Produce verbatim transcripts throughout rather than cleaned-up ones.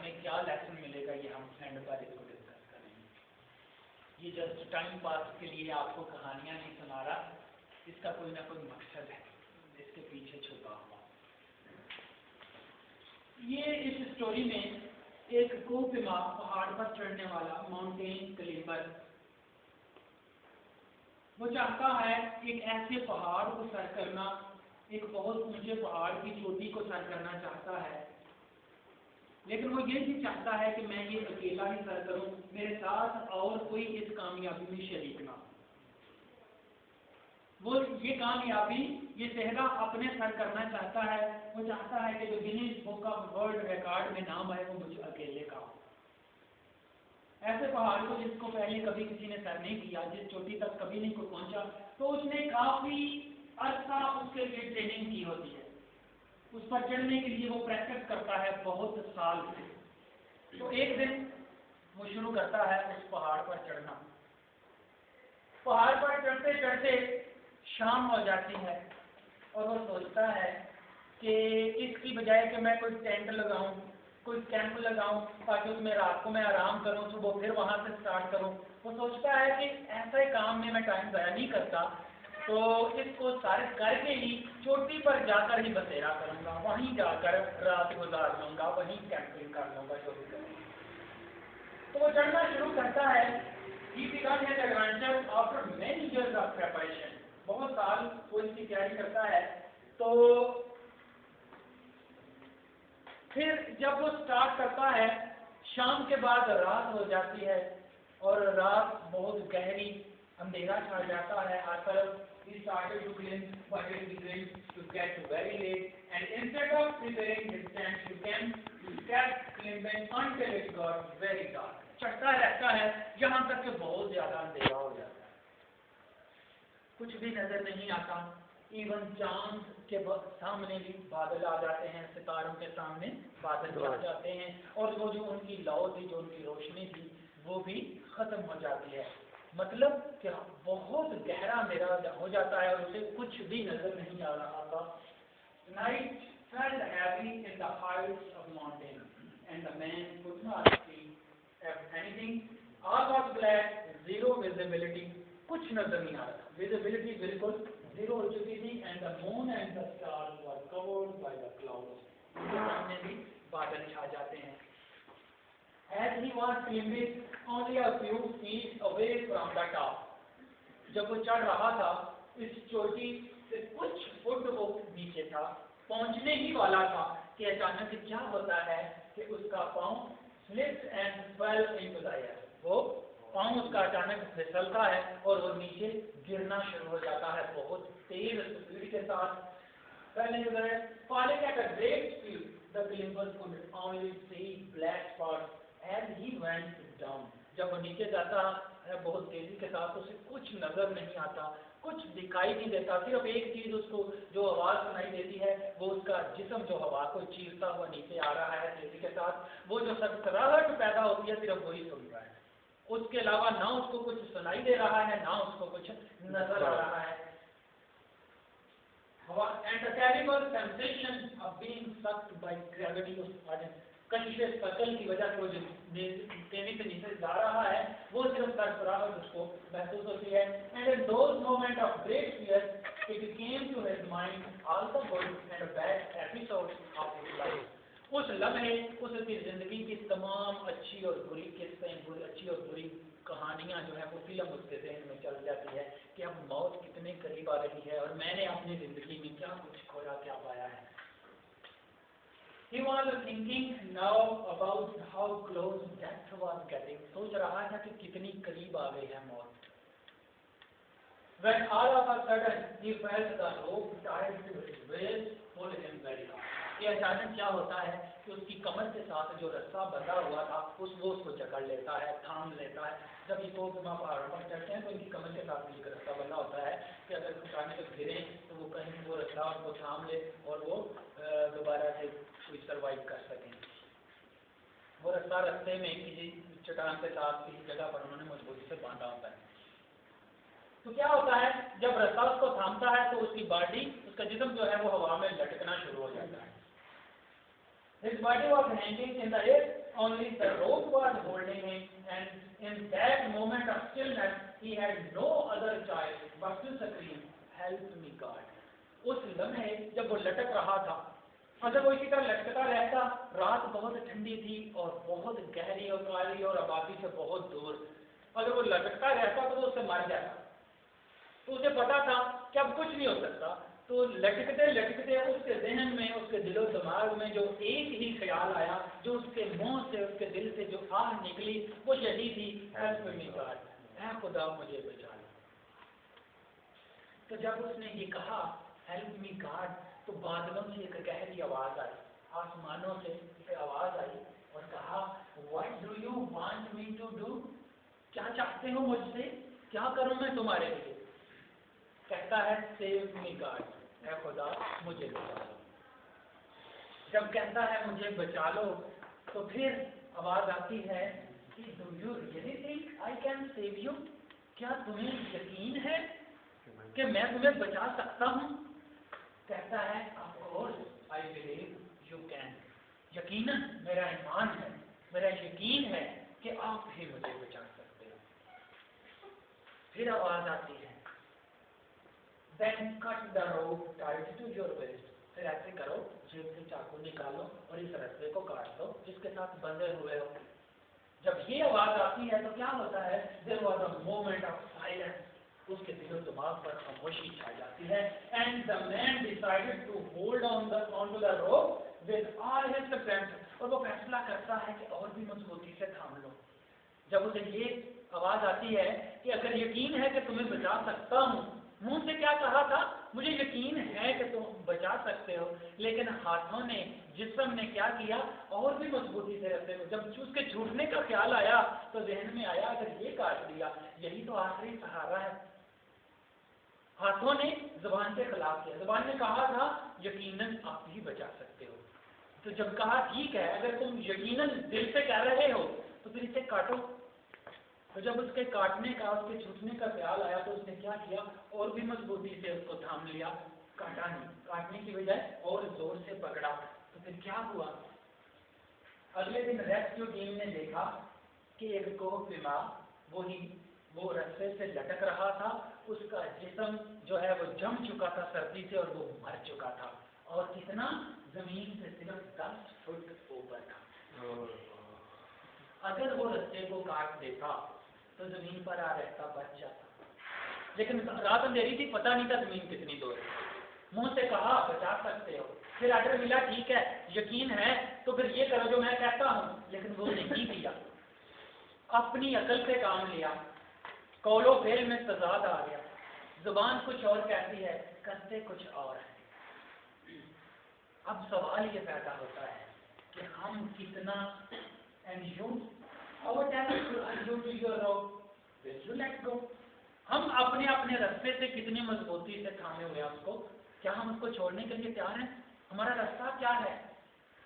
हमें क्या लेसन मिलेगा ये हम एंड पर इसको डिस्कस करेंगे। ये जस्ट टाइम पास के लिए आपको कहानियाँ नहीं सुना रहा, इसका कोई ना कोई मकसद है इसके पीछे छुपा हुआ। ये इस स्टोरी में एक कोहिमा पहाड़ पर चढ़ने वाला माउंटेन क्लाइंबर, वो चाहता है एक ऐसे पहाड़ को सर करना, एक बहुत ऊंचे पहाड़ की चोटी को सर करना चाहता है, लेकिन वो ये भी चाहता है कि मैं ये अकेला ही सर करूं, मेरे साथ और कोई इस कामयाबी में शरीक ना। वो ये कामयाबी, ये सेहरा अपने सर करना चाहता है। वो चाहता है कि जो Guinness book of world record में नाम आए वो मुझे अकेले का हो। ऐसे पहाड़ को जिसको पहले कभी किसी ने सर नहीं किया, जिस चोटी तक कभी नहीं कोई पहुंचा, तो उसने काफ़ी अर्सा उसके लिए ट्रेनिंग की होती है। उस पर चढ़ने के लिए वो प्रैक्टिस करता है बहुत साल से। तो एक दिन वो शुरू करता है उस पहाड़ पर चढ़ना। पहाड़ पर चढ़ते चढ़ते शाम हो जाती है और वो सोचता है कि इसकी बजाय कि मैं कोई टेंट लगाऊँ, कोई कैंप लगाऊं ताकि उसमें रात को मैं आराम करूं, सुबह फिर वहां से स्टार्ट करूं। वो सोचता है कि ऐसे काम में मैं टाइम ज़ाया नहीं करता, तो इसको सारे करके ही चोटी पर जाकर ही बसेरा करूंगा, वहीं जाकर रात गुजार लूंगा, वहीं कैंपिंग कर लूंगा, जो भी करूंगा। तो वो चढ़ना शुरू करता है। He began his adventure after many years of preparation. बहुत साल वो इसकी तैयारी करता है। तो फिर जब वो स्टार्ट करता है, शाम के बाद रात हो जाती है और रात बहुत गहरी अंधेरा छा जाता है। हर तरफ he started to glimpse what it began to get very late, and instead of preparing his tent, he began to keep climbing until it got very dark. चढ़ता रहता है यहाँ तक कि बहुत ज्यादा अंधेरा हो जाता है, कुछ भी नजर नहीं आता। इवन चांद के सामने भी बादल आ जाते हैं, सितारों के सामने बादल आ जाते हैं, और वो जो उनकी लौ थी, जो उनकी रोशनी थी, वो भी खत्म हो जाती है। मतलब कि बहुत गहरा अंधेरा हो जाता है और उसे कुछ भी नजर नहीं आ रहा था। Night fell heavy in the heights of mountain and the man could not see anything. All was black, zero visibility, कुछ नजर नहीं आ रहा, विजिबिलिटी बिल्कुल जीरो हो चुकी थी। And the moon and the stars were covered by the clouds, सामने भी बादल छा जाते हैं। As he was climbing only a few feet away from the top, जब वो चढ़ रहा था, इस चोटी से कुछ फुट वो नीचे था, पहुंचने ही वाला था कि अचानक क्या होता है कि उसका पाँव slips and fell into the air. वो पाँव उसका अचानक फिसलता है और वो नीचे गिरना शुरू हो जाता है बहुत तेज स्पीड के साथ। पहले जो है falling at a great speed, the climber could only see black spots as he went down. जब वो नीचे जाता है बहुत तेजी के साथ, उसे कुछ नजर नहीं आता, कुछ दिखाई नहीं देता। सिर्फ एक चीज़ उसको जो आवाज़ सुनाई देती है, वो उसका जिस्म जो हवा को चीरता हुआ नीचे आ रहा है तेजी के साथ, वो जो सरसराहट पैदा होती है सिर्फ वही सुन रहा है। उसके अलावा ना उसको कुछ सुनाई दे रहा है, ना उसको कुछ नजर आ रहा है। And the terrible sensation of being sucked by gravity, conscious circle की वजह से वो जो तेजी से नीचे जा रहा है, वो सिर्फ सरसराहट उसको महसूस होती है। And in those moments of great fear, it came to his mind all the good and bad episodes of his life. उस लम्हे उसकी ज़िंदगी की तमाम अच्छी और बुरी किस्सें, बुरी अच्छी और बुरी कहानियाँ जो है वो फिल्म उसके जहन में चल जाती है कि अब मौत कितने करीब आ रही है और मैंने अपनी ज़िंदगी में क्या कुछ खोया, क्या पाया है। He was thinking now about how close death was getting. सोच रहा था कि कितनी करीब आ गई है मौत। When all of a sudden he felt the rope tied to his waist pull him very hard. ये अचानक क्या होता है कि उसकी कमर के साथ जो रस्सा बंधा हुआ था उस वो उसको जकड़ लेता है, थाम लेता है। जब ये कोहिमा पहाड़ पर चढ़ते हैं तो इनकी कमर के साथ भी एक रस्सा बंधा होता है कि अगर कुछ आने तक गिरें तो वो कहीं वो रस्सा उनको थाम ले और वो दोबारा से कोई सर्वाइव कर सकें। वो रस्सा रस्ते में किसी चट्टान के साथ किसी जगह पर उन्होंने मजबूती से बांधा होता है। तो क्या होता है जब रस्सा उसको थामता है तो उसकी बॉडी, उसका जिस्म जो है वो हवा में लटकना शुरू हो जाता है। His body was hanging in the air, only the rope was holding him, and in that moment of stillness, he had no other choice but to scream, "Help me, God!" उस लम्हे जब वो लटक रहा था, और जब वो इसी तरह लटकता रहता, रात बहुत ठंडी थी और बहुत गहरी और काली और आबादी से बहुत दूर, और जब वो लटकता रहता तो वो उससे मर जाता। तो उसे पता था कि अब कुछ नहीं हो सकता, तो लटकते लटकते उसके जहन में, उसके दिलो दिमाग में जो एक ही ख्याल आया, जो उसके मुंह से, उसके दिल से जो आह निकली, वो यही थी, "हेल्प मी गॉड, ऐ खुदा मुझे बचा ले।" तो जब उसने ये कहा, "हेल्प मी गॉड", तो बादलों से एक गहरी आवाज आई, आसमानों से एक आवाज आई और कहा, "what do you want me to do?" क्या चाहते हो मुझसे, क्या करूँ मैं तुम्हारे लिए? कहता है, "सेव मी गॉड, ऐ खुदा मुझे बचा लो।" जब कहता है मुझे बचा लो, तो फिर आवाज आती है कि "Do you really think I can save you?" क्या तुम्हें यकीन है कि मैं तुम्हें बचा सकता हूँ? कहता है, "Of course, I believe you can." यकीनन मेरा ईमान है, मेरा यकीन है कि आप भी मुझे बचा सकते हो। फिर आवाज आती है, "Then cut the rope tied to your waist." फिर ऐसे करो, जेब से चाकू निकालो और इस रस्से को काट दो जिसके साथ बंधे हुए हो। जब ये आवाज आती है तो क्या होता है? There was a moment of silence. उसके दिलो दिमाग पर खामोशी छा जाती है। And the man decided to hold on the onto the rope with all his strength. और वो फैसला करता है कि और भी मजबूती से थाम लो। जब उसे ये आवाज आती है कि अगर यकीन है कि तुम्हें बचा सकता हूँ, मुंह से क्या कहा था, मुझे यकीन है कि तुम बचा सकते हो, लेकिन हाथों ने, जिस्म ने क्या किया, और भी मजबूती से रस्से को, जब उसके छूटने का ख्याल आया तो जहन में आया, अगर ये काट दिया, यही तो आखिरी सहारा है। हाथों ने जुबान के खिलाफ किया, जुबान ने कहा था, "यकीनन आप ही बचा सकते हो।" तो जब कहा, "ठीक है, अगर तुम यकीनन दिल से कह रहे हो तो फिर इसे काटो।" तो जब उसके काटने का, उसके छूटने का ख्याल आया तो उसने क्या किया, और भी मजबूती से उसको थाम लिया, काटा नहीं, काटने की बजाय और जोर से पकड़ा। तो फिर क्या हुआ? अगले दिन रेस्क्यू टीम ने देखा कि एक को बीमार, वो ही वो रस्से से लटक रहा था, उसका जिस्म जो है वो जम चुका था सर्दी से और वो मर चुका था, और कितना, जमीन से सिर्फ दस फुट ऊपर था। अगर वो रस्से को काट देता तो जमीन पर आ रहता, बच जाता, लेकिन रात अंधेरी थी, पता नहीं था जमीन कितनी दूर है। मुंह से कहा बचा सकते हो, फिर आर्डर मिला, ठीक है, यकीन है तो फिर ये करो जो मैं कहता हूँ, लेकिन वो नहीं किया। अपनी अकल से काम लिया, कौलो फेल में तजाद आ गया, जुबान कुछ और कहती है, करते कुछ और है। अब सवाल ये पैदा होता है कि हम कितना, and you, our talent will you to your rope, will you let go? हम अपने अपने रास्ते से कितनी मजबूती से थामे हुए हैं उसको, क्या हम उसको छोड़ने के लिए तैयार हैं? हमारा रास्ता क्या है?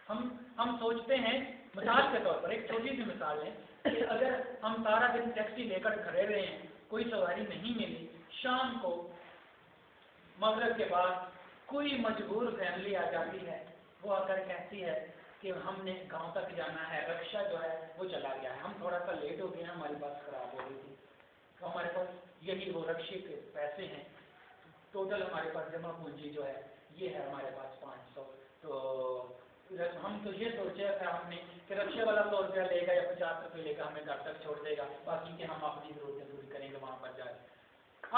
हम हम सोचते हैं, मिसाल के तौर पर एक छोटी सी मिसाल है कि अगर हम सारा दिन टैक्सी लेकर खड़े रहे हैं, कोई सवारी नहीं मिली, शाम को मगरिब के बाद कोई मजबूर फैमिली आ जाती है, वो आकर कहती है कि हमने गांव तक जाना है, रिक्शा जो है वो चला गया है, हम थोड़ा सा लेट हो गए हैं, हमारी बस खराब हो गई थी, तो हमारे पास यही वो रिक्शे के पैसे हैं, टोटल हमारे पास जमा पूंजी जो है ये है हमारे पास पाँच सौ, तो हम तो ये सोचे थे हमने कि रिक्शे वाला सौ रुपया लेगा या पचास रुपये लेगा, हमें घर तक छोड़ देगा, बाकी के हम अपनी जरूरतें पूरी करेंगे वहाँ पर जाकर।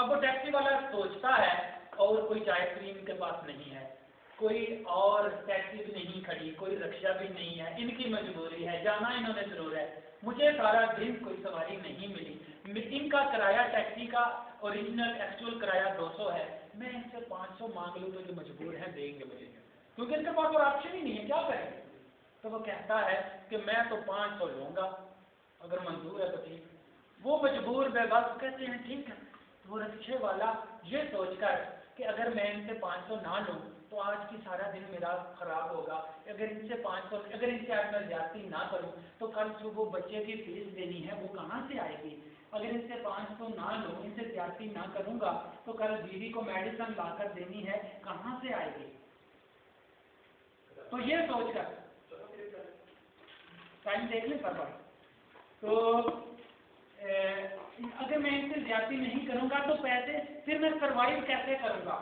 अब वो टैक्सी वाला सोचता है और कोई चाय क्रीम के पास नहीं है, कोई और टैक्सी भी नहीं खड़ी, कोई रिक्शा भी नहीं है, इनकी मजबूरी है, जाना इन्होंने जरूर है, मुझे सारा दिन कोई सवारी नहीं मिली, इनका किराया टैक्सी का ओरिजिनल एक्चुअल किराया दो सौ है, मैं इनसे पाँच सौ मांग लूँ तो जो मजबूर है देंगे मुझे, क्योंकि इनके पास और ऑप्शन ही नहीं है, क्या करेंगे? तो वो कहता है कि मैं तो पाँच सौ लूँगा, अगर मंजूर है तो ठीक। वो मजबूर बेबस कहते हैं ठीक है। तो वो रिक्शे वाला ये सोचकर कि अगर मैं इनसे पाँच सौ ना लूँ तो आज की सारा दिन मेरा खराब होगा, अगर इनसे पाँच सौ, अगर इनसे आज मैं ज्यादती ना करूं तो कल सुबह बच्चे की फीस देनी है, वो कहाँ से आएगी, अगर इनसे पाँच सौ ना लूं, इनसे ज्यादती ना करूंगा तो कल बीवी को मेडिसिन लाकर देनी है, कहाँ से आएगी? तो ये सोचकर साइन देख लें पर तो अगर मैं इनसे ज्यादती नहीं करूँगा तो पैसे फिर मैं सर्वाइव कैसे करूँगा,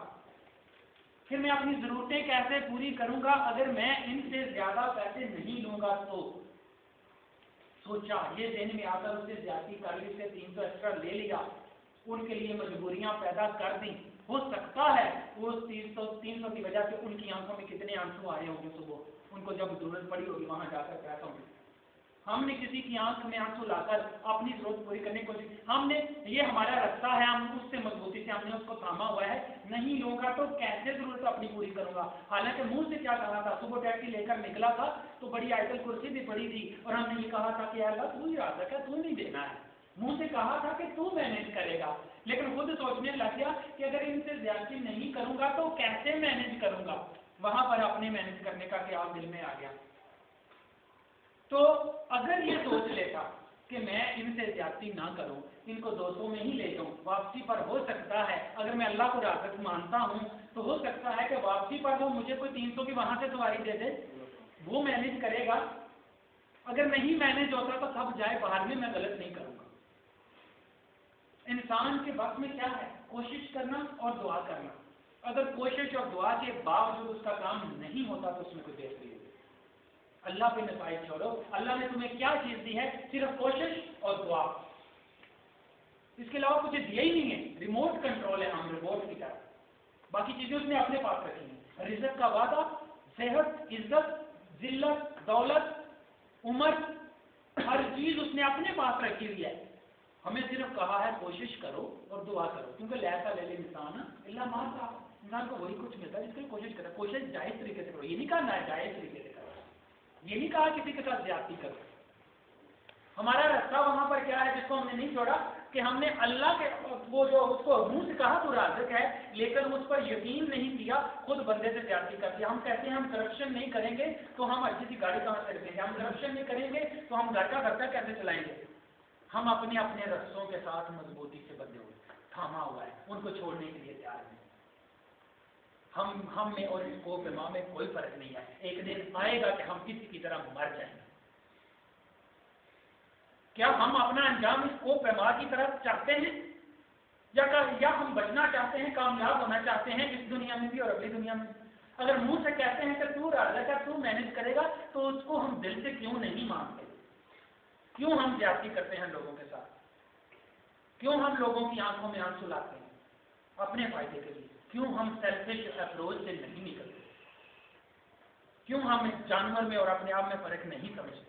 फिर मैं अपनी ज़रूरतें कैसे पूरी करूँगा अगर मैं इनसे ज़्यादा पैसे नहीं लूँगा। तो सोचा ये दिन में आकर उससे ज्यादती कर ली, उससे तीन सौ एक्स्ट्रा ले लिया, उनके लिए मजबूरियाँ पैदा कर दी। हो सकता है वो तीन सौ तीन सौ की वजह से उनकी आंखों में कितने आंसू आए होंगे सुबह, उनको जब जरूरत पड़ी होगी वहाँ जाकर पैसों में। हमने किसी की आंख में आंसू लाकर अपनी जरूरत पूरी करने की कोशिश, हमने ये हमारा रास्ता है, हम उससे मजबूती से हमने उसको थामा हुआ है। नहीं लूंगा तो कैसे जरूरत अपनी पूरी करूंगा। हालांकि मुंह से क्या कहा था, सुबह टैक्सी लेकर निकला था तो बड़ी आइटल कुर्सी भी पड़ी थी और हमने ये कहा था कि अल्लाह तू ही राजा का, तू नहीं देना है। मुंह से कहा था कि तू मैनेज करेगा, लेकिन खुद सोचने लग गया कि अगर इनसे ज्यादती नहीं करूंगा तो कैसे मैनेज करूंगा। वहां पर अपने मैनेज करने का क्या दिल में आ गया। तो अगर ये सोच लेता कि मैं इनसे ज्यादती ना करूं, इनको दोस्तों में ही ले जाऊं, वापसी पर हो सकता है अगर मैं अल्लाह को राज़िक़ मानता हूं तो हो सकता है कि वापसी पर वो मुझे कोई तीन सौ की वहां से सवारी दे दे, वो मैनेज करेगा। अगर नहीं मैनेज होता तो सब जाए बाहर में, मैं गलत नहीं करूँगा। इंसान के वक्त में क्या है, कोशिश करना और दुआ करना। अगर कोशिश और दुआ के बावजूद उसका काम नहीं होता तो उसमें कुछ देर लीजिए, अल्लाह पे नताइज छोड़ो। अल्लाह ने तुम्हें क्या चीज दी है, सिर्फ कोशिश और दुआ, इसके अलावा कुछ दिया ही नहीं है। रिमोट कंट्रोल है हम, रिमोट की तरह, बाकी चीजें उसने अपने पास रखी हैं। रिज़्क़ का वादा, सेहत, इज्जत, जिल्लत, दौलत, उम्र, हर चीज उसने अपने पास रखी हुई है। हमें सिर्फ कहा है कोशिश करो और दुआ करो, क्योंकि लैसा ले ले इंसान इल्ला मा सा, इंसान को वही कुछ मिलता है जिसके लिए कोशिश करता है। कोशिश जायज तरीके से करो, ये नहीं कहा नाजायज तरीके से करो, ये नहीं कहा किसी के साथ ज्यादती करो। हमारा रास्ता वहां पर क्या है जिसको हमने नहीं छोड़ा, कि हमने अल्लाह के वो जो उसको मुंह से कहा तो राज़िक़ है, लेकिन उस पर यकीन नहीं किया, खुद बंदे से ज्यादती कर दिया। हम कहते हैं हम करप्शन नहीं करेंगे तो हम अच्छी सी गाड़ी कहाँ से रखेंगे, हम करप्शन नहीं करेंगे तो हम घर का खर्चा कैसे चलाएंगे। हम अपने अपने रस्तों के साथ मजबूती से बंधे हुए, थामा हुआ है, उनको छोड़ने के लिए तैयार नहीं। हम हम में और इसको माँ में कोई फर्क नहीं है, एक दिन आएगा कि हम किसी की तरह मर जाएंगे। क्या हम अपना अंजाम इसको पैमा की तरफ चाहते हैं, या या हम बचना चाहते हैं, कामयाब होना चाहते हैं इस दुनिया में भी और अगली दुनिया में। अगर मुंह से कहते हैं कि तू राज़िक़ है, तू मैनेज करेगा, तो उसको हम दिल से क्यों नहीं मानते। क्यों हम ज्यादती करते हैं लोगों के साथ, क्यों हम लोगों की आंखों में आंसू लाते हैं अपने फायदे के लिए, क्यों हम सेल्फिश अप्रोच से नहीं निकलते, क्यों हम जानवर में और अपने आप में फर्क नहीं समझते।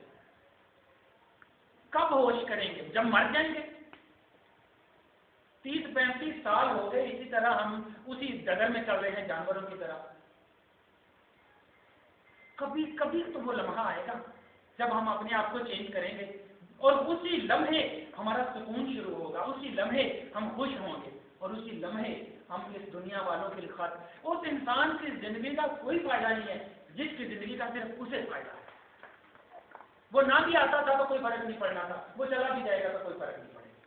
कब होश करेंगे, जब मर जाएंगे। तीस पैंतीस साल हो गए इसी तरह हम उसी डगर में चल रहे हैं जानवरों की तरह। कभी कभी तो वो लम्हा आएगा जब हम अपने आप को चेंज करेंगे और उसी लम्हे हमारा सुकून शुरू होगा, उसी लम्हे हम खुश होंगे और उसी लम्हे हम इस दुनिया वालों के लिए खाते। उस इंसान की जिंदगी का कोई फायदा नहीं है जिसकी जिंदगी का सिर्फ उसे फायदा है। वो ना भी आता था तो कोई फर्क नहीं पड़ना था, वो चला भी जाएगा तो कोई फर्क नहीं पड़ेगा।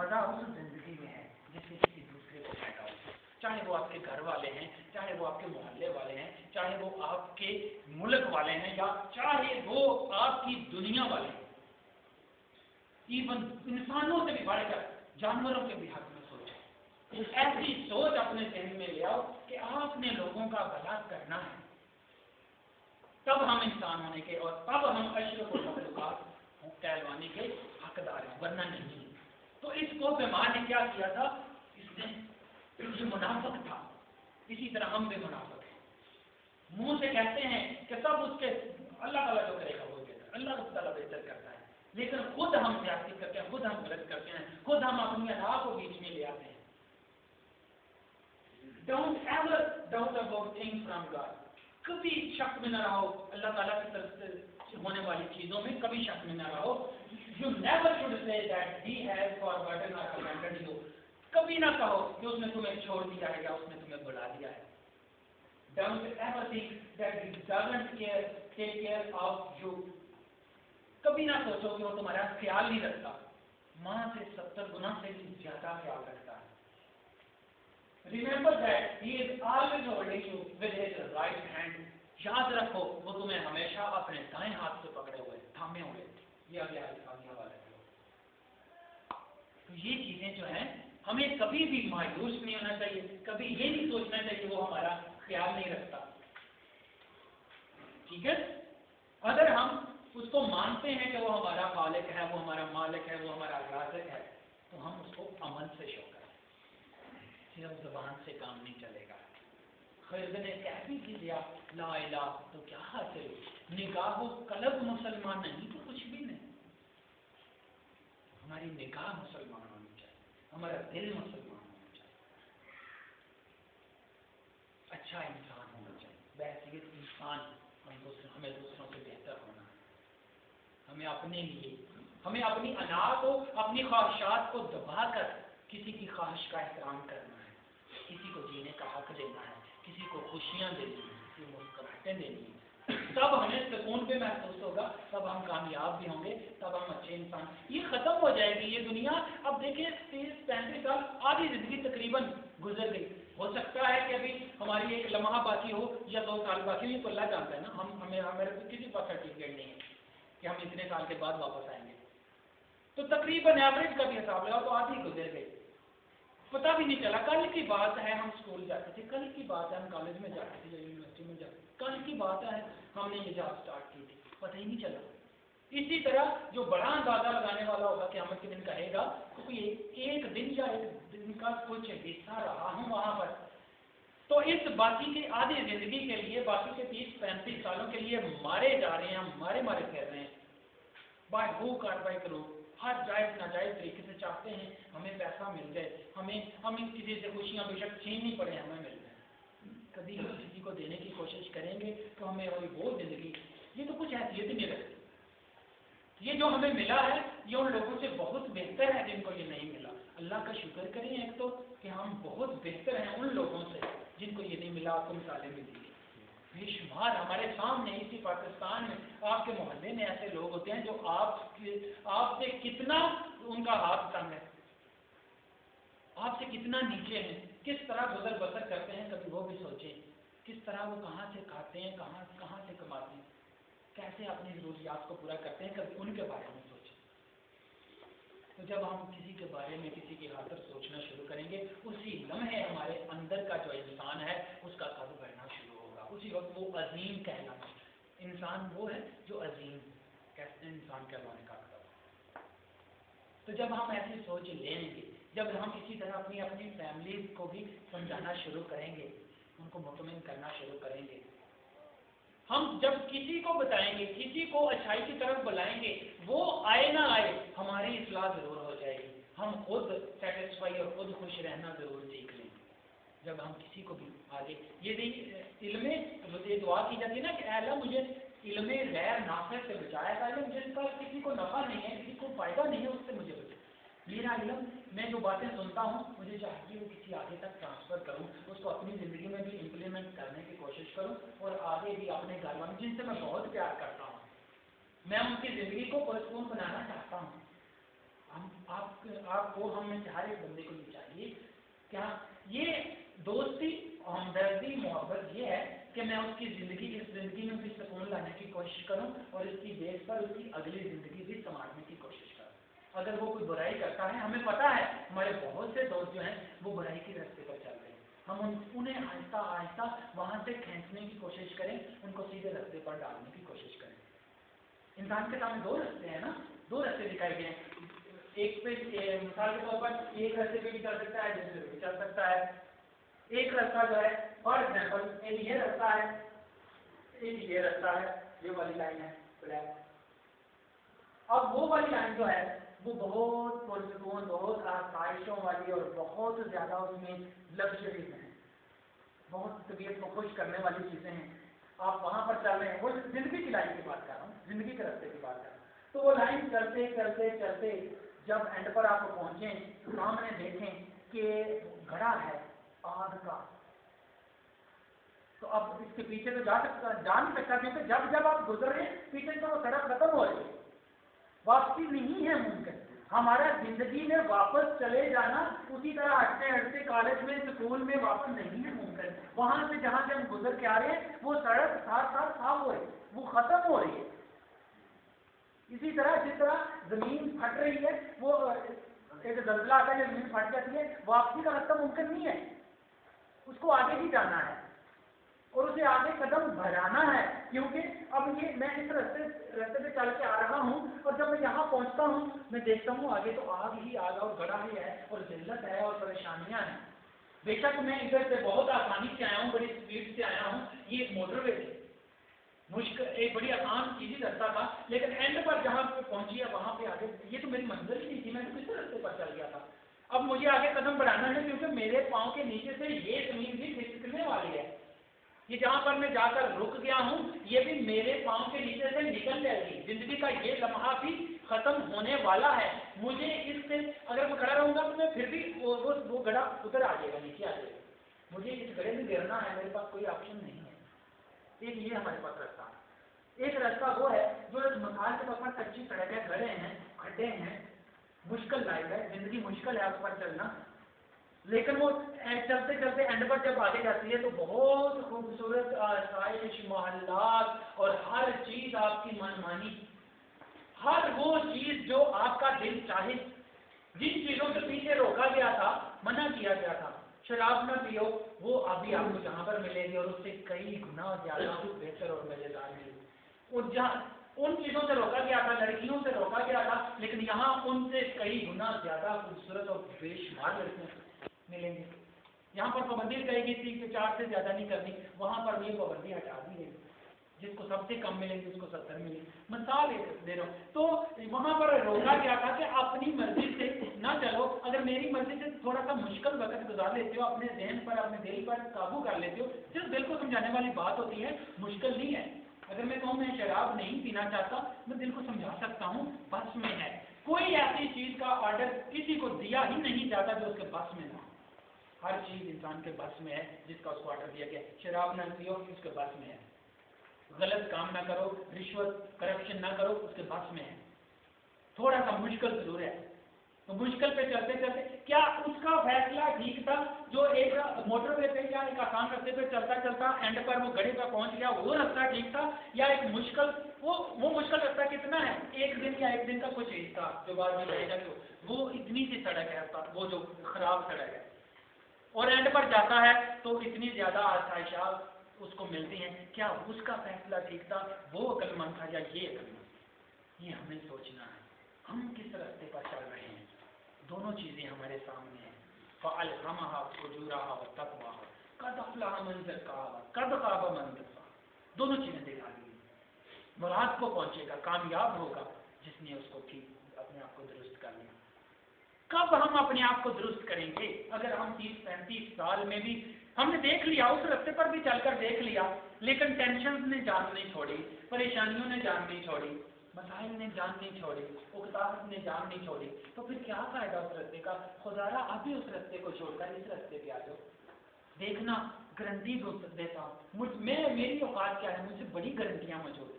मजा उस जिंदगी में है जिससे किसी दूसरे को फायदा हो, चाहे वो आपके घर वाले हैं, चाहे वो आपके मोहल्ले वाले हैं, चाहे वो आपके मुल्क वाले हैं, या चाहे वो आपकी दुनिया वाले हैं। इवन इंसानों से भी बढ़कर जानवरों के भी हक में सोचो। ऐसी सोच अपने जहन में ले आओ कि आपने लोगों का भला करना है, तब हम इंसान होने के और तब हम अशरफुल मखलूकात कहलवाने के हकदार हैं, वरना नहीं। तो इसको बेमान ने क्या किया था, इसने ये मुनाफिक था। इसी तरह हम भी मुनाफिक हैं, मुंह से कहते हैं कि सब उसके अल्लाह ताला जो करेगा वो बेहतर, अल्लाह ताला बेहतर करता है, लेकिन खुद हम ज्यादती करते हैं, खुद हम गलत करते हैं, खुद हम अपनी अदा को बीच में ले आते हैं। Don't ever doubt about things from God. कभी शक में न रहो अल्लाह ताला की तरफ से होने वाली चीजों में, कभी शक में न रहो। You never should say that He has forgotten or abandoned you. कभी ना कहो कि उसने तुम्हें छोड़ दिया है या उसने तुम्हें भुला दिया है। Don't ever think that He doesn't care, take care of you. कभी ना सोचो कि वो तुम्हारा ख्याल नहीं रखता। माँ से सत्तर गुना से ज्यादा ख्याल रखता है। Remember that He is always holding you with His right hand. याद रखो वो तुम्हें हमेशा अपने दाएं हाथ से पकड़े हुए थामे हुए। ये अगले आगे वाला है। तो ये चीजें जो हैं हमें कभी भी मायूस नहीं होना चाहिए, कभी ये नहीं सोचना चाहिए वो हमारा ख्याल नहीं रखता। ठीक है, अगर हम उसको मानते हैं कि वो हमारा खालिक है, वो हमारा मालिक है, वो हमारा राज़िक़ है, तो हम उसको अमल से शो करें, सिर्फ ज़बान से काम नहीं चलेगा। खैर ने कैफी की दिया ला इलाहा तो क्या हासिल, निगाह कलब मुसलमान नहीं तो कुछ भी नहीं। हमारी निगाह मुसलमान होनी चाहिए, हमारा दिल मुसलमान होना चाहिए, अच्छा इंसान होना चाहिए। बहसीत इंसान हमें दूसरों से बेहतर होना है, हमें अपने लिए, हमें अपनी अना को, अपनी ख्वाहिशात को दबाकर किसी की ख्वाहिश का एहतराम करना है, किसी को जीने का हक देना है, किसी को खुशियाँ देनी है, किसी को मुस्कुराहटें देनी है। तब हमें सुकून पे महसूस होगा, तब हम कामयाब भी होंगे, तब हम अच्छे इंसान। ये ख़त्म हो जाएगी ये दुनिया। अब देखिए तीस पैंतीस साल आधी ज़िंदगी तकरीबन गुजर गई। हो सकता है कि अभी हमारी एक लम्हा बाकी हो या दो साल बाकी हो, तो अल्लाह जानता है ना। हम हमें हमारे किसी पास सर्टिफिकेट नहीं है कि हम इतने साल के बाद वापस आएंगे। तो तकरीबन एवरेज का भी हिसाब लगाओ तो आधी गुजर गई, पता भी नहीं चला। कल की बात है हम स्कूल जाते थे, कल की बात है हम कॉलेज में जाते थे या यूनिवर्सिटी में जाते थे, कल की बात है हमने ये जॉब स्टार्ट की थी, पता ही नहीं चला। इसी तरह जो बड़ा अंदाज़ा लगाने वाला होगा क़यामत के दिन कहेगा कि एक दिन या एक दिन का कुछ हिस्सा रहा हूँ वहाँ पर, तो इस बाकी के आधी ज़िंदगी के लिए, बाकी के तीस पैंतीस सालों के लिए मारे जा रहे हैं, हम मारे मारे फिर रहे हैं बाय हुक और बाय क्रूक। हर जायज़ नाजायज़ तरीके से चाहते हैं हमें पैसा मिल जाए, हमें हमें किसी से खुशियाँ बेशक छीननी पड़े हमें मिल जाए। कभी किसी को देने की कोशिश करेंगे तो हमें वो ज़िंदगी, ये तो कुछ हैसियत ही नहीं रखती। ये जो हमें मिला है ये उन लोगों से बहुत बेहतर है जिनको ये नहीं मिला। अल्लाह का शुक्र करें एक तो कि हम बहुत बेहतर हैं उन लोगों से जिनको ये नहीं मिला। आपको मिसालें मिली बेशुमार हमारे सामने, इसी पाकिस्तान में आपके मोहल्ले में ऐसे लोग होते हैं जो आपके आपसे कितना उनका हाथ तंग है, आपसे कितना नीचे हैं, किस तरह गुजर बसर करते हैं। कभी वो भी सोचें किस तरह वो कहाँ से खाते हैं, कहाँ कहाँ से कमाते हैं, कैसे अपनी ज़रूरियात को पूरा करते हैं, कभी उनके बारे में सोचें। तो जब हम किसी के बारे में किसी की खातिर सोचना शुरू करेंगे उसी लम्हे हमारे अंदर का जो इंसान है उसका कद बढ़ना शुरू होगा। उसी वक्त वो अजीम कहलाना, इंसान वो है जो अजीम कहते हैं, इंसान कहलाने का कद। तो जब हम ऐसी सोच लेंगे, जब हम इसी तरह अपनी अपनी फैमिली को भी समझाना शुरू करेंगे, उनको मुतमिन करना शुरू करेंगे, हम जब किसी को बताएंगे, किसी को अच्छाई की तरफ बुलाएंगे, वो आए ना आए हमारी इस्लाह ज़रूर हो जाएगी। हम खुद सेटिस्फाई और खुद खुश रहना ज़रूर सीख लेंगे जब हम किसी को भी आगे। ये इल्मे ये दुआ की जाती है ना कि अल्लाह मुझे इल्मे गैर नाफे से बचाएगा, जिसका किसी को नफ़ा नहीं है, किसी को फ़ायदा नहीं है, उससे मुझे बचाए। मेरा इल्म, मैं जो बातें सुनता हूँ मुझे चाहिए वो किसी आगे तक ट्रांसफ़र करूँ, उसको अपनी ज़िंदगी में भी इम्प्लीमेंट करने की कोशिश करूँ और आगे भी अपने घर वालों जिनसे मैं बहुत प्यार करता हूँ, मैं उनकी ज़िंदगी को पुरस्कून बनाना चाहता हूँ। हम आप आपको हमें हर एक बंदे को ये चाहिए क्या ये दोस्ती, हमदर्दी, मोहब्बत ये है कि मैं उसकी ज़िंदगी, इस ज़िंदगी में भी सुकून लाने की कोशिश करूँ और इसकी बेस पर उसकी अगली ज़िंदगी भी संवारने की कोशिश करूँ। अगर वो कोई बुराई करता है, हमें पता है हमारे बहुत से दोस्त जो हैं वो बुराई के रास्ते पर चल रहे हैं, हम उन उन्हें आहिस्ता आहिस्ता वहाँ से खींचने की कोशिश करें, उनको सीधे रास्ते पर डालने की कोशिश करें। इंसान के सामने दो रास्ते हैं ना, दो रास्ते दिखाए गए हैं। एक पे मिसाल के तौर पर एक रास्ते पे भी चल सकता है, दूसरे पे भी चल सकता है। एक रास्ता जो है फॉर एग्जाम्पल एक ये रास्ता है, एक ये रास्ता है, ये वाली लाइन है ब्लैक। अब वो वाली लाइन जो है वो बहुत पुरसकून, बहुत आसाइशों वाली और बहुत ज़्यादा उसमें लग्जरी है, बहुत तबीयत को खुश करने वाली चीज़ें हैं। आप वहाँ पर चल रहे हैं, वो ज़िंदगी की लाइन की बात कर रहा हूँ, ज़िंदगी के रास्ते की बात कर रहा हूँ। तो वो लाइन चलते चलते चलते जब एंड पर आप पहुँचें, सामने देखें कि घड़ा है आग का, तो अब इसके पीछे तो जा सकता जा नहीं सकता, क्योंकि जब जब आप गुजर रहे हैं पीछे तो सड़क खत्म हो रही है, वापसी नहीं है मुमकिन। हमारा जिंदगी में वापस चले जाना उसी तरह हटते हटते कॉलेज में स्कूल में वापस नहीं है मुमकिन। वहाँ से जहाँ से हम गुजर के आ रहे हैं वो सड़क साथ साथ साफ हो रही है, वो खत्म हो रही है। इसी तरह जिस तरह जमीन फट रही है, वो एक जल्जला आता है, जमीन फट जाती है, वापसी का रास्ता मुमकिन नहीं है। उसको आगे ही जाना है और उसे आगे कदम बढ़ाना है, क्योंकि अब ये मैं इस रास्ते रास्ते पे चल के आ रहा हूँ और जब मैं यहाँ पहुँचता हूँ मैं देखता हूँ आगे तो आग ही आग और गड़ा ही है और जिल्लत है और परेशानियाँ हैं। बेशक मैं इधर से बहुत आसानी से आया हूँ, बड़ी स्पीड से आया हूँ, ये एक मोटरवे थी, मुश्किल एक बड़ी आसान चीज़ रास्ता था, लेकिन एंड पर जहाँ पहुँची है वहाँ पर आगे ये तो मेरी मंजिल ही नहीं थी, मैं तो किस रास्ते पर चल गया था। अब मुझे आगे कदम बढ़ाना है क्योंकि मेरे पाँव के नीचे से ये जमीन भी खिसकने वाली है। ये जहाँ पर मैं जाकर रुक गया हूँ ये भी मेरे पाँव के नीचे से निकल जाएगी। जिंदगी का ये लम्हा भी खत्म होने वाला है। मुझे इससे अगर मैं खड़ा रहूँगा तो मैं फिर भी वो वो, वो गड़ा उधर आ जाएगा, नीचे आ जाएगा। मुझे इस गड़े में गिरना है, मेरे पास कोई ऑप्शन नहीं है। एक ये हमारे पास रास्ता है, एक रास्ता वो है जो मकान के पास कच्ची सड़क है, गड़े हैं, खड्डे हैं, मुश्किल लाइफ है, जिंदगी मुश्किल है उस पर चलना। लेकिन वो चलते चलते एंड पर जब आगे जाती है तो बहुत खूबसूरत आसाइश, मोहल्लात और हर चीज़ आपकी मनमानी, हर वो चीज़ जो आपका दिल चाहे। जिन चीज़ों के पीछे रोका गया था, मना किया गया था, शराब ना पियो, वो अभी आपको जहाँ पर मिलेगी और उससे कई गुना ज़्यादा बेहतर और मज़ेदार मिलेगी। और जहाँ उन चीज़ों से रोका गया था, लड़कियों से रोका गया था, लेकिन यहाँ उनसे कई गुना ज़्यादा खूबसूरत और बेशुमार लड़कियाँ मिलेंगी। यहाँ पर पाबंदी लगाई गई थी कि चार से ज़्यादा नहीं करनी, वहाँ पर ये पाबंदी हटा दी गई। जिसको सबसे कम मिलेंगी उसको सत्तर मिलेंगी, मिसाल दे रहा हूँ। तो वहाँ पर रोका गया था कि अपनी मर्जी से ना चलो। अगर मेरी मर्जी से थोड़ा सा मुश्किल वक्त गुजार लेते हो, अपने जहन पर, अपने दिल पर काबू कर लेते हो, सिर्फ दिल को समझाने वाली बात होती है, मुश्किल नहीं है। अगर मैं कहूँ मैं शराब नहीं पीना चाहता, मैं दिल को समझा सकता हूँ, बस में है। कोई ऐसी चीज़ का ऑर्डर किसी को दिया ही नहीं जाता जो उसके बस में ना। हर चीज़ इंसान के बस में है जिसका उसको ऑर्डर दिया गया। शराब ना पियो, उसके बस में है। गलत काम ना करो, रिश्वत करप्शन ना करो, उसके बस में है। थोड़ा सा मुश्किल जरूर है, तो मुश्किल पे चलते चलते क्या उसका फैसला ठीक था जो एक मोटरवे पे या एक आसान रास्ते पे चलता चलता एंड पर वो गड़े पर पहुंच गया, वो रास्ता ठीक था या एक मुश्किल वो वो मुश्किल रास्ता कितना है, एक दिन या एक दिन का कुछ हिस्सा जो बाद में रहेगा, तो वो इतनी सी सड़क है, वो जो खराब सड़क है और एंड पर जाता है तो इतनी ज़्यादा आसाइशात उसको मिलती हैं। क्या उसका फैसला ठीक था, वो अक्लमंद था या ये अक्लमंद, ये हमें सोचना है। हम किस रास्ते पर चल रहे हैं, दोनों चीज़ें हमारे सामने हैं। फ़अल्हमहा फुजूरहा व तक़वाहा, क़द अफ़लहा मन ज़क्काहा, क़द ख़ाबा मन दस्साहा। दोनों चीज़ें दिखा दी। मुराद को पहुँचेगा, कामयाब होगा जिसने उसको ठीक अपने आप को दुरुस्त कर लिया। कब हम अपने आप को दुरुस्त करेंगे? अगर हम तीस पैंतीस साल में भी हमने देख लिया, उस रास्ते पर भी चलकर देख लिया, लेकिन टेंशन ने जान नहीं छोड़ी, परेशानियों ने जान नहीं छोड़ी, मसाइल ने जान नहीं छोड़ी, उकताहत ने जान नहीं छोड़ी, तो फिर क्या फ़ायदा उस रस्ते का? खुदारा आप भी उस रस्ते को छोड़कर इस रस्ते पे आ जाओ। देखना गारंटी देता हूँ, मुझ मैं मेरी औकात क्या है, मुझे बड़ी गारंटियाँ मौजूद हैं।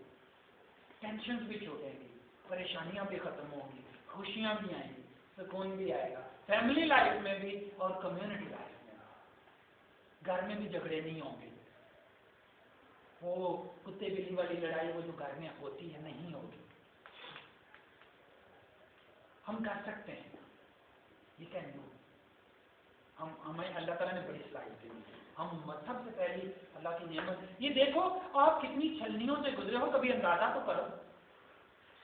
टेंशन भी छोड़ेंगी, परेशानियाँ भी ख़त्म होंगी, खुशियाँ भी आएंगी, सुकून भी आएगा, फैमिली लाइफ में भी और कम्यूनिटी लाइफ में। घर में भी झगड़े नहीं होंगे, वो कुत्ते बिल्ली वाली लड़ाई वो जो घर में होती है नहीं होगी। हम कर सकते हैं ये कहना। हम हमें अल्लाह ताला ने बड़ी सलाह दी, हम मजहब से पहले अल्लाह की नेमत। ये देखो आप कितनी छलनियों से गुजरे हो, कभी अंदाजा तो करो।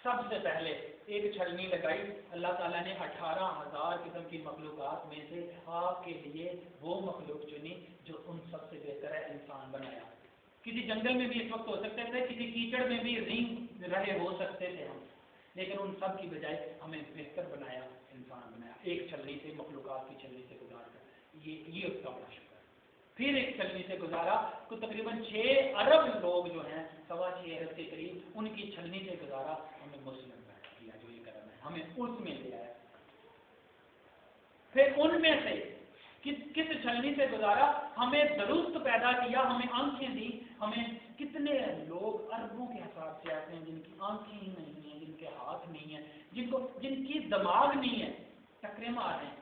सबसे पहले एक छलनी लगाई, अल्लाह ताला ने अठारह हज़ार किस्म की मखलूक़ात में से आपके लिए वो मखलूक चुनी जो उन सबसे बेहतर है, इंसान बनाया। किसी जंगल में भी इस वक्त हो सकते थे, किसी कीचड़ में भी रिंग रहे हो सकते थे हम, लेकिन उन सब की बजाय हमें बेहतर बनाया, इंसान बनाया। एक छलनी से मखलूक़ात की छलनी से गुजार कर, ये ये उसका बड़ा शुक्र। फिर एक छलनी से गुजारा तो तकरीबन छः अरब लोग जो हैं, सवा छः अरब के करीब, उनकी छलनी से गुजारा, हमें मुस्लिम बना दिया। जो ये करना है हमें उसमें ले आया। फिर उनमें से किस किस छलनी से गुजारा, हमें दुरुस्त पैदा किया, हमें आंखें दी। हमें कितने लोग अरबों के हिसाब से ऐसे हैं जिनकी आंखें ही नहीं हैं, जिनके हाथ नहीं हैं, जिनको जिनकी दिमाग नहीं है, टकरे मार रहे हैं।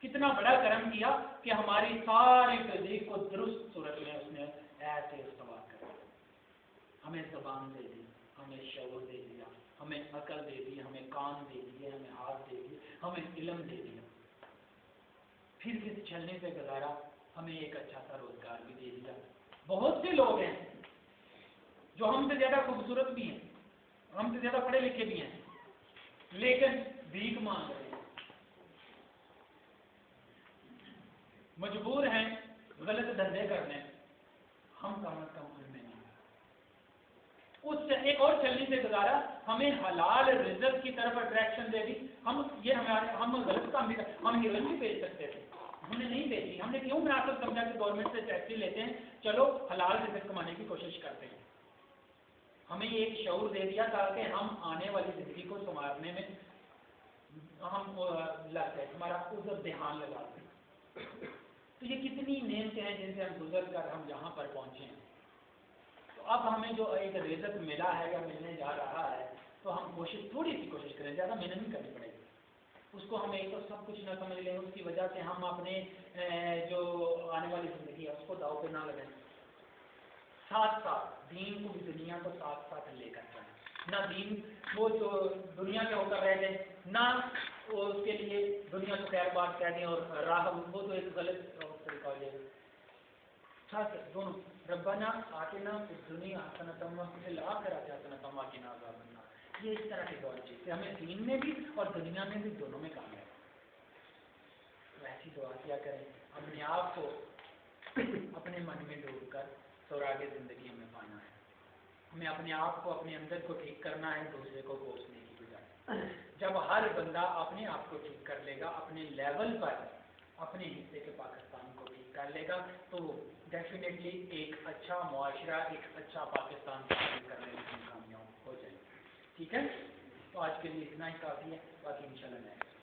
कितना बड़ा कर्म किया कि हमारी सारी तहजीब को दुरुस्त सूरत में उसने ऐसे इस्तेमाल कर दिया। हमें जबान दे दी, हमें शऊर दे दिया, हमें अकल दे दी, हमें कान दे दिए, हमें हाथ दे दिए, हमें इलम दे दिया। फिर किस चलने से गुजारा, हमें एक अच्छा सा रोजगार भी दे दिया। बहुत से लोग हैं जो हमसे ज्यादा खूबसूरत भी हैं, हमसे ज्यादा पढ़े लिखे भी हैं, लेकिन भीख मांग रहे हैं, मजबूर हैं गलत धंधे करने। हम कम अज कम उनमें नहीं, उससे एक और चलने से गुजारा, हमें हलाल रिजल्ट की तरफ अट्रैक्शन दे दी। हम ये हमारे हम गलत काम भी हम हिरन भी बेच सकते थे, हमने नहीं बेची। हमने क्यों मुनासिब समझा कि गवर्नमेंट से टैक्सी लेते हैं, चलो हलाल रिजल्ट कमाने की कोशिश करते हैं। हमें एक शऊर दे दिया ताकि हम आने वाली जिंदगी को संवारने में हम लाते हमारा उधर ध्यान लगाते। तो ये कितनी नेमतें हैं जिनसे हम गुजर कर हम यहाँ पर पहुँचे हैं। तो अब हमें जो एक रिजल्ट मिला है या मिलने जा रहा है, तो हम कोशिश थोड़ी सी कोशिश करें, ज़्यादा मेहनत नहीं करनी पड़ेगी। उसको हम एक तो सब कुछ ना समझ लें, उसकी वजह से हम अपने जो आने वाली ज़िंदगी है उसको दाव पे ना लगाएं। साथ साथ दीन को भी, दुनिया को साथ साथ लेकर जाए, ना दीन वो जो दुनिया के होकर रह जाए, ना उसके लिए दुनिया को खैर बात कह दें और राह वो तो एक गलत तरीका हो जाएगा। साथ दोनों रब्बाना आतिना फिद दुनिया हसनतम व फिल आखिरति हसनतम व किना अज़ाबन नार। ये इस तरह की दौड़ चीज़ हमें दीन में भी और दुनिया में भी दोनों में काम है। वैसी दुआ किया करें, अपने आप को अपने मन में डूब कर सौराग ज़िंदगी हमें पाना है। हमें अपने आप को अपने अंदर को ठीक करना है, दूसरे को कोसने की बजाय। जब हर बंदा अपने आप को ठीक कर लेगा, अपने लेवल पर अपने हिस्से के पाकिस्तान को ठीक कर लेगा, तो डेफिनेटली एक अच्छा मुआशरा, एक अच्छा पाकिस्तान करने में कामयाब हो जाएगा। ठीक है, तो आज के लिए इतना ही काफ़ी है, बाकी इंशाल्लाह।